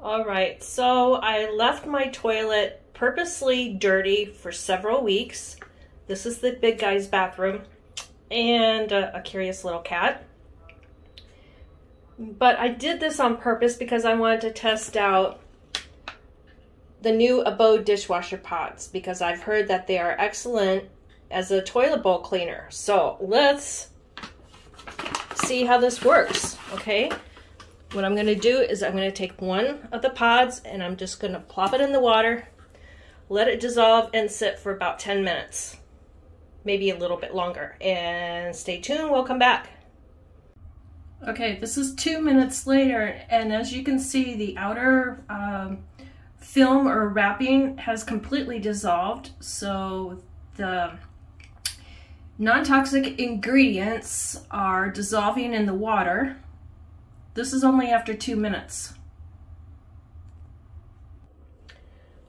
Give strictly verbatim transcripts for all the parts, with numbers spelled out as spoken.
All right, so I left my toilet purposely dirty for several weeks. This is the big guy's bathroom and a, a curious little cat. But I did this on purpose because I wanted to test out the new Abode dishwasher pods because I've heard that they are excellent as a toilet bowl cleaner. So let's see how this works, okay? What I'm gonna do is I'm gonna take one of the pods and I'm just gonna plop it in the water, let it dissolve and sit for about ten minutes, maybe a little bit longer. And stay tuned, we'll come back. Okay, this is two minutes later, and as you can see, the outer um, film or wrapping has completely dissolved, so the non-toxic ingredients are dissolving in the water. This is only after two minutes.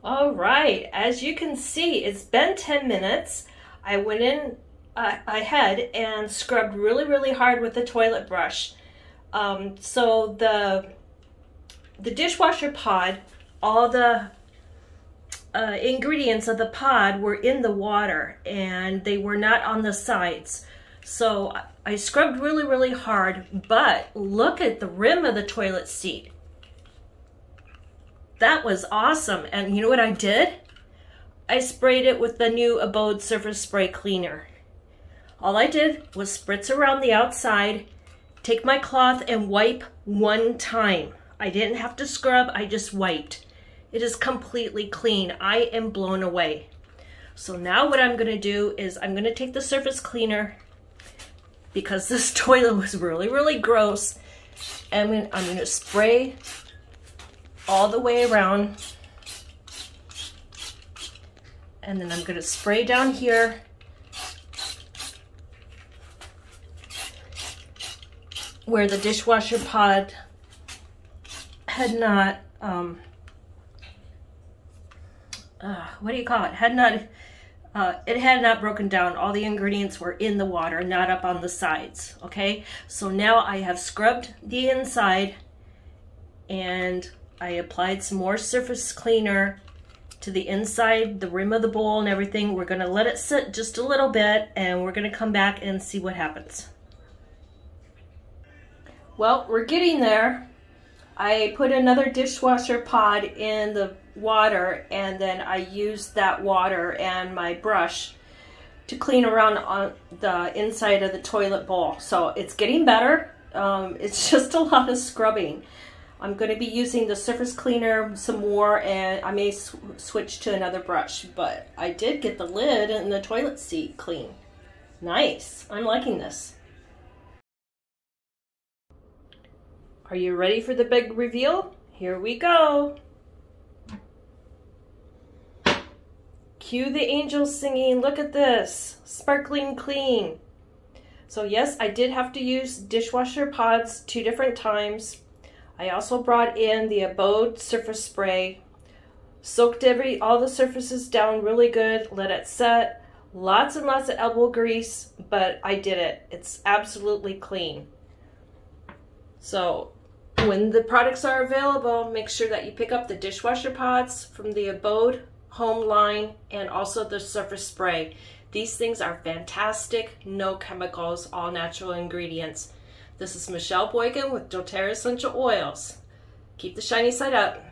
All right, as you can see, it's been ten minutes. I went in uh, ahead and scrubbed really, really hard with the toilet brush. Um, so the, the dishwasher pod, all the uh, ingredients of the pod were in the water and they were not on the sides. So I scrubbed really, really hard, but look at the rim of the toilet seat. That was awesome. And you know what I did? I sprayed it with the new Abode surface spray cleaner. All I did was spritz around the outside, take my cloth and wipe one time. I didn't have to scrub, I just wiped. It is completely clean. I am blown away. So now what I'm gonna do is I'm gonna take the surface cleaner because this toilet was really, really gross. And I'm gonna, I'm gonna spray all the way around. And then I'm gonna spray down here. Where the dishwasher pod had not, um, uh, what do you call it? Had not, uh, it had not broken down. All the ingredients were in the water, not up on the sides, okay? So now I have scrubbed the inside and I applied some more surface cleaner to the inside, the rim of the bowl and everything. We're gonna let it sit just a little bit and we're gonna come back and see what happens. Well, we're getting there. I put another dishwasher pod in the water and then I used that water and my brush to clean around on the inside of the toilet bowl. So it's getting better. Um, it's just a lot of scrubbing. I'm going to be using the surface cleaner some more and I may sw switch to another brush, but I did get the lid and the toilet seat clean. Nice. I'm liking this. Are you ready for the big reveal? Here we go. Cue the angels singing. Look at this. Sparkling clean. So yes, I did have to use dishwasher pods two different times. I also brought in the Abode surface spray. Soaked every all the surfaces down really good. Let it set. Lots and lots of elbow grease, but I did it. It's absolutely clean. So when the products are available, make sure that you pick up the dishwasher pods from the Abode home line and also the surface spray. These things are fantastic, no chemicals, all natural ingredients. This is Michelle Boyken with doTERRA Essential Oils. Keep the shiny side up.